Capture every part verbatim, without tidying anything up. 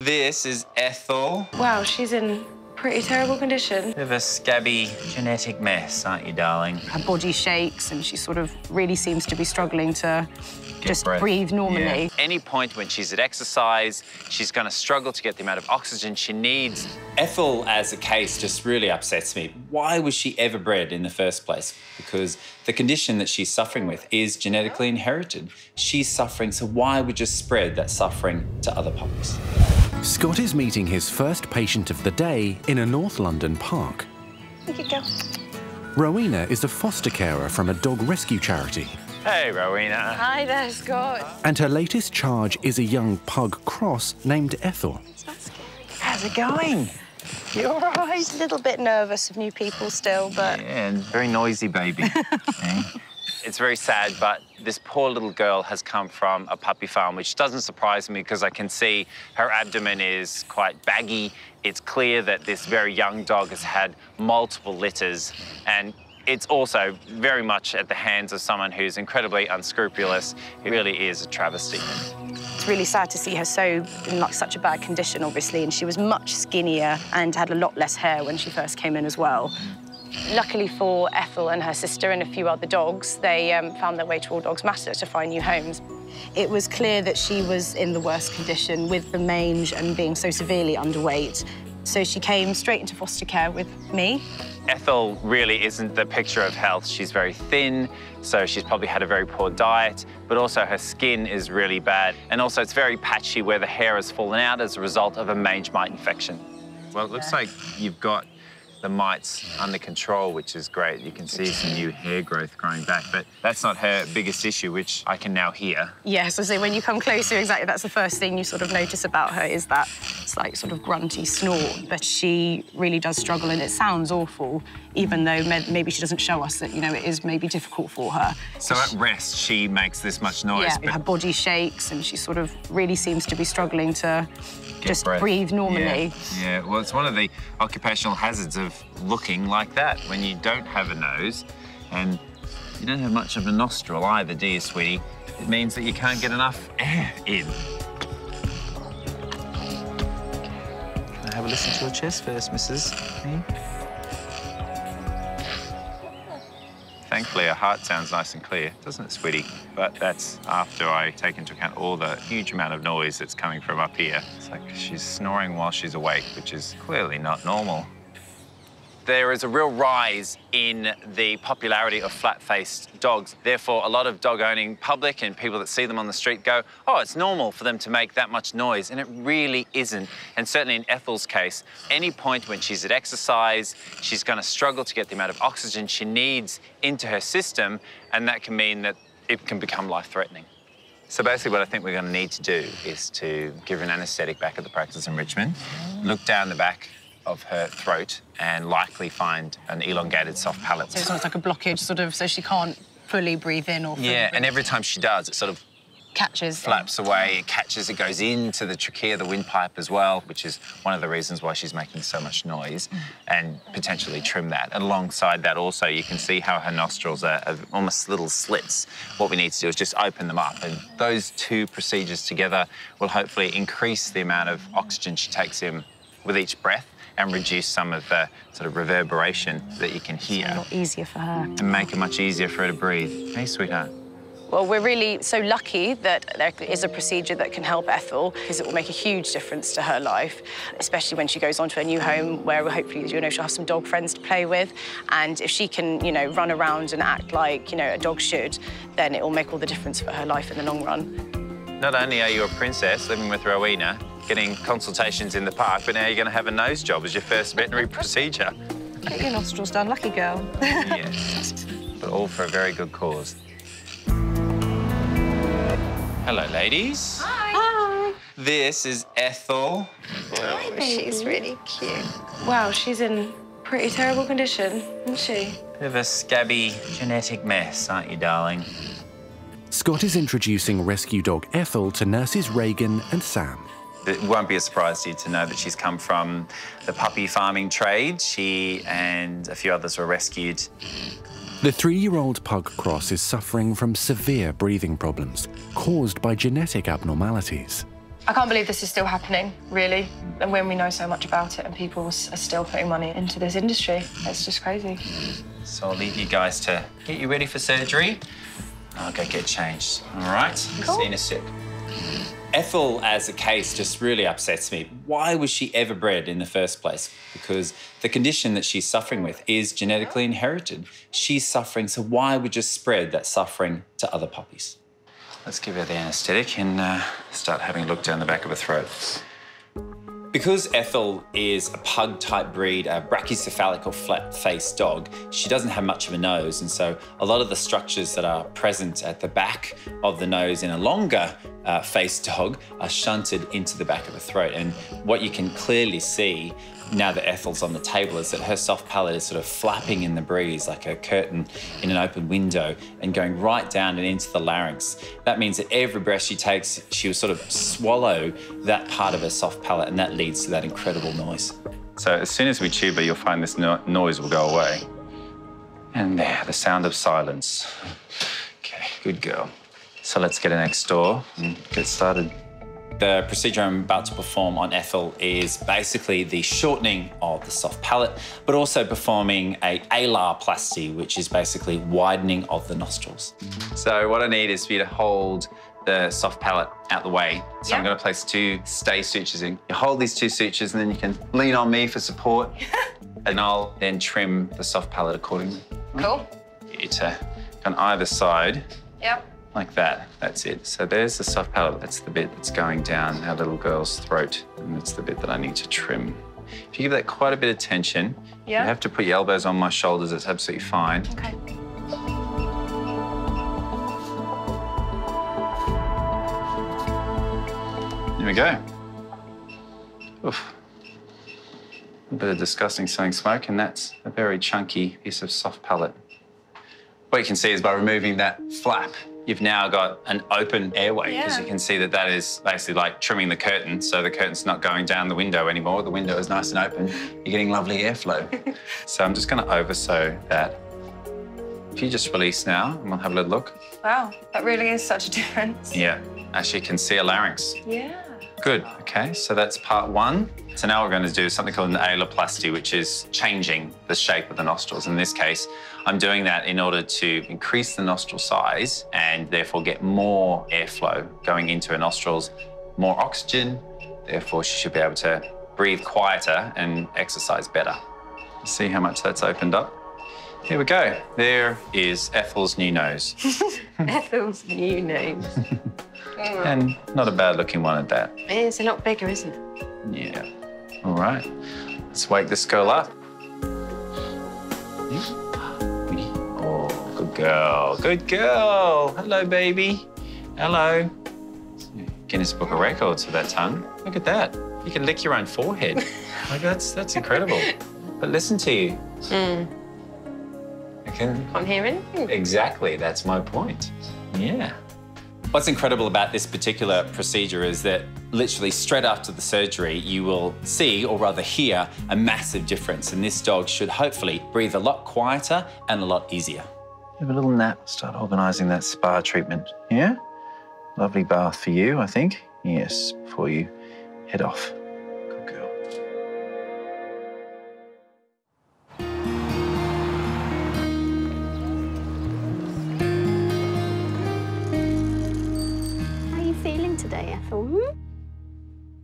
This is Ethel. Wow, she's in pretty terrible condition. Bit of a scabby genetic mess, aren't you, darling? Her body shakes and she sort of really seems to be struggling to get just breath. breathe normally. Yeah. Any point when she's at exercise, she's going to struggle to get the amount of oxygen she needs. Ethel as a case just really upsets me. Why was she ever bred in the first place? Because the condition that she's suffering with is genetically inherited. She's suffering, so why would you spread that suffering to other puppies? Scott is meeting his first patient of the day in a North London park. Here you go. Rowena is a foster carer from a dog rescue charity. Hey, Rowena. Hi there, Scott. And her latest charge is a young pug cross named Ethel. It's not scary. How's it going? You all right? A little bit nervous of new people still, but... Yeah, and very noisy baby. Okay. It's very sad, but this poor little girl has come from a puppy farm, which doesn't surprise me because I can see her abdomen is quite baggy. It's clear that this very young dog has had multiple litters, and it's also very much at the hands of someone who's incredibly unscrupulous. It really is a travesty. It's really sad to see her so in like, such a bad condition, obviously, and she was much skinnier and had a lot less hair when she first came in as well. Luckily for Ethel and her sister and a few other dogs, they um, found their way to All Dogs Matter to find new homes. It was clear that she was in the worst condition with the mange and being so severely underweight. So she came straight into foster care with me. Ethel really isn't the picture of health. She's very thin, so she's probably had a very poor diet, but also her skin is really bad. And also it's very patchy where the hair has fallen out as a result of a mange mite infection. Well, it looks like you've got the mites under control, which is great. You can see some new hair growth growing back, but that's not her biggest issue, which I can now hear. Yes, I say when you come closer, exactly, that's the first thing you sort of notice about her is that it's like sort of grunty snort, but she really does struggle, and it sounds awful, even though maybe she doesn't show us that, you know, it is maybe difficult for her. So at rest, she makes this much noise. Yeah, but... her body shakes, and she sort of really seems to be struggling to Get just breath. breathe normally. Yeah. yeah, well, it's one of the occupational hazards of looking like that, when you don't have a nose and you don't have much of a nostril either, do you, sweetie? It means that you can't get enough air in. Can I have a listen to your chest first, Missus Me? Thankfully, her heart sounds nice and clear, doesn't it, sweetie? But that's after I take into account all the huge amount of noise that's coming from up here. It's like she's snoring while she's awake, which is clearly not normal. There is a real rise in the popularity of flat-faced dogs. Therefore, a lot of dog-owning public and people that see them on the street go, oh, it's normal for them to make that much noise, and it really isn't. And certainly in Ethel's case, any point when she's at exercise, she's going to struggle to get the amount of oxygen she needs into her system, and that can mean that it can become life-threatening. So basically what I think we're going to need to do is to give her an anaesthetic back at the practice in Richmond, look down the back of her throat and likely find an elongated soft palate. So it's almost like a blockage, sort of, so she can't fully breathe in or fully Yeah, breathe. and every time she does, it sort of catches, flaps in. away, it catches, it goes into the trachea, the windpipe as well, which is one of the reasons why she's making so much noise, and potentially trim that. And alongside that also, you can see how her nostrils are, are almost little slits. What we need to do is just open them up, and those two procedures together will hopefully increase the amount of oxygen she takes in with each breath, and reduce some of the sort of reverberation that you can hear. It's a lot easier for her. And make it much easier for her to breathe. Hey, sweetheart. Well, we're really so lucky that there is a procedure that can help Ethel, because it will make a huge difference to her life, especially when she goes on to her new home, where hopefully, you know, she'll have some dog friends to play with. And if she can, you know, run around and act like, you know, a dog should, then it will make all the difference for her life in the long run. Not only are you a princess living with Rowena, getting consultations in the park, but now you're going to have a nose job as your first veterinary procedure. Get your nostrils done, lucky girl. Yes, but all for a very good cause. Hello, ladies. Hi. Hi. This is Ethel. Hi, oh, she's really cute. Wow, she's in pretty terrible condition, isn't she? Bit of a scabby genetic mess, aren't you, darling? Scott is introducing rescue dog Ethel to nurses Reagan and Sam. It won't be a surprise to you to know that she's come from the puppy farming trade. She and a few others were rescued. The three-year-old pug cross is suffering from severe breathing problems caused by genetic abnormalities. I can't believe this is still happening, really, and when we know so much about it and people are still putting money into this industry. It's just crazy. So I'll leave you guys to get you ready for surgery. I'll go get changed, all right? Cool. See you in a sec. Ethel, as a case, just really upsets me. Why was she ever bred in the first place? Because the condition that she's suffering with is genetically inherited. She's suffering, so why would you spread that suffering to other puppies? Let's give her the anaesthetic and uh, start having a look down the back of her throat. Because Ethel is a pug-type breed, a brachycephalic or flat-faced dog, she doesn't have much of a nose, and so a lot of the structures that are present at the back of the nose in a longer-faced uh, dog are shunted into the back of her throat. And what you can clearly see now that Ethel's on the table is that her soft palate is sort of flapping in the breeze like a curtain in an open window and going right down and into the larynx. That means that every breath she takes, she will sort of swallow that part of her soft palate, and that leads to that incredible noise. So as soon as we tube her, you'll find this no noise will go away. And there, the sound of silence. Okay, good girl. So let's get her next door and get started. The procedure I'm about to perform on Ethel is basically the shortening of the soft palate, but also performing a alarplasty, which is basically widening of the nostrils. So what I need is for you to hold the soft palate out the way. So yeah. I'm going to place two stay sutures in. You hold these two sutures and then you can lean on me for support and I'll then trim the soft palate accordingly. Cool. Get you to on either side. Yep. Like that, that's it. So there's the soft palate. That's the bit that's going down our little girl's throat, and that's the bit that I need to trim. If you give that quite a bit of tension, yeah. You have to put your elbows on my shoulders. It's absolutely fine. Okay. Here we go. Oof. A bit of disgusting smelling smoke, and that's a very chunky piece of soft palate. What you can see is by removing that flap, you've now got an open airway, because yeah. You can see that that is basically like trimming the curtain, so the curtain's not going down the window anymore. The window is nice and open. You're getting lovely airflow. So I'm just going to oversew that. If you just release now, and we'll have a little look. Wow, that really is such a difference. Yeah, as you can see, a larynx. Yeah. Good, okay, so that's part one. So now we're going to do something called an aloplasty, which is changing the shape of the nostrils. In this case, I'm doing that in order to increase the nostril size and therefore get more airflow going into her nostrils, more oxygen, therefore she should be able to breathe quieter and exercise better. See how much that's opened up? Here we go. There is Ethel's new nose. Ethel's new nose. And not a bad looking one at that. It's a lot bigger, isn't it? Yeah. All right. Let's wake this girl up. Oh, good girl. Good girl. Hello, baby. Hello. Guinness Book of Records for that tongue. Look at that. You can lick your own forehead. Like that's that's incredible. But listen to you. Mm. I can... can't hear anything. Exactly. That's my point. Yeah. What's incredible about this particular procedure is that literally straight after the surgery, you will see, or rather hear, a massive difference, and this dog should hopefully breathe a lot quieter and a lot easier. Have a little nap, start organising that spa treatment, yeah? Lovely bath for you, I think. Yes, before you head off. Good girl.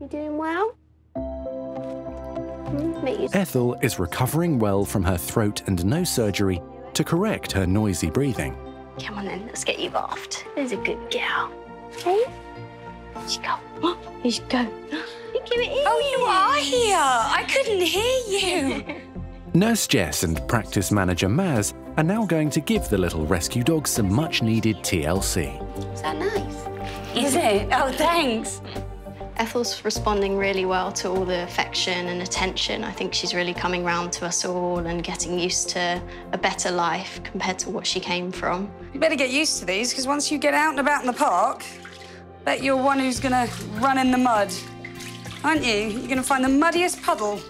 You doing well? Ethel is recovering well from her throat and nose surgery to correct her noisy breathing. Come on then, let's get you bathed. There's a good girl. Hey, here she go. Here she go. Look who it is. Oh, you are here. I couldn't hear you. Nurse Jess and practice manager Maz are now going to give the little rescue dog some much-needed T L C. Is that nice? Is it? Oh, thanks. Ethel's responding really well to all the affection and attention. I think she's really coming round to us all and getting used to a better life compared to what she came from. You better get used to these, because once you get out and about in the park, bet you're one who's going to run in the mud, aren't you? You're going to find the muddiest puddle.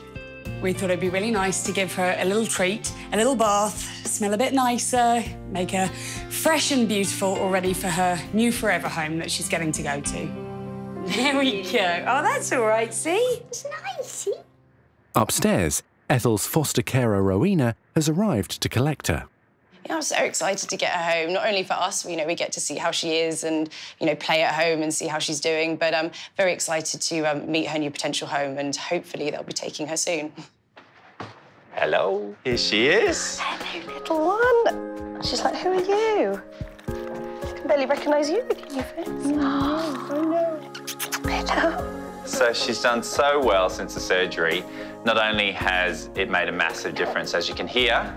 We thought it'd be really nice to give her a little treat, a little bath, smell a bit nicer, make her fresh and beautiful already for her new forever home that she's getting to go to. There we go. Oh, that's all right, see? It's nice, see? Upstairs, Ethel's foster carer, Rowena, has arrived to collect her. Yeah, I'm so excited to get her home. Not only for us, you know, we get to see how she is and, you know, play at home and see how she's doing, but I'm very excited to um, meet her new potential home, and hopefully they'll be taking her soon. Hello. Here she is. Hello, little one. She's like, who are you? I can barely recognise you looking at your face. Oh, I know. Hello. So she's done so well since the surgery. Not only has it made a massive difference, as you can hear,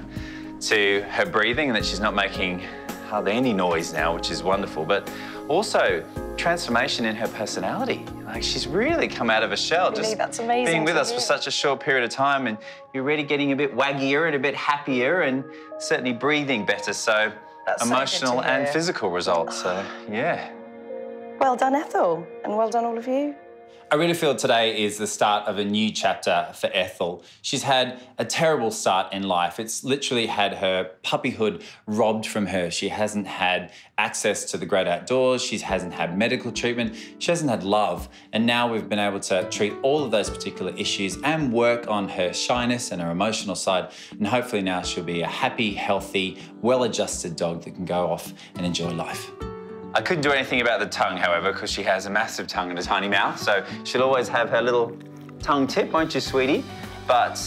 to her breathing, and that she's not making hardly any noise now, which is wonderful, but also transformation in her personality. Like, she's really come out of her shell, really, just that's amazing being with us hear. for such a short period of time, and you're really getting a bit waggier and a bit happier and certainly breathing better, so that's emotional so and physical results, so yeah. Well done, Ethel, and well done all of you. I really feel today is the start of a new chapter for Ethel. She's had a terrible start in life. It's literally had her puppyhood robbed from her. She hasn't had access to the great outdoors. She hasn't had medical treatment. She hasn't had love. And now we've been able to treat all of those particular issues and work on her shyness and her emotional side. And hopefully now she'll be a happy, healthy, well-adjusted dog that can go off and enjoy life. I couldn't do anything about the tongue, however, because she has a massive tongue and a tiny mouth, so she'll always have her little tongue tip, won't you, sweetie? But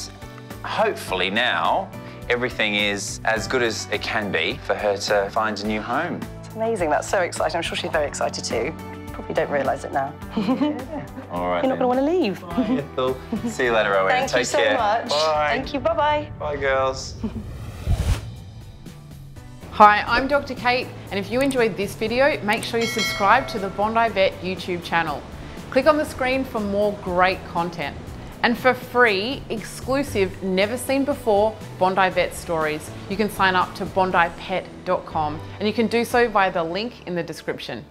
hopefully now everything is as good as it can be for her to find a new home. It's amazing. That's so exciting. I'm sure she's very excited too. Probably don't realise it now. Yeah. All right. You're not going to want to leave. Bye, Ethel. See you later, Rowena. Thank Take you so care. much. Bye. Thank you. Bye-bye. Bye, girls. Hi, I'm Doctor Kate, and if you enjoyed this video, make sure you subscribe to the Bondi Vet YouTube channel. Click on the screen for more great content. And for free, exclusive, never seen before Bondi Vet stories, you can sign up to bondi pet dot com, and you can do so via the link in the description.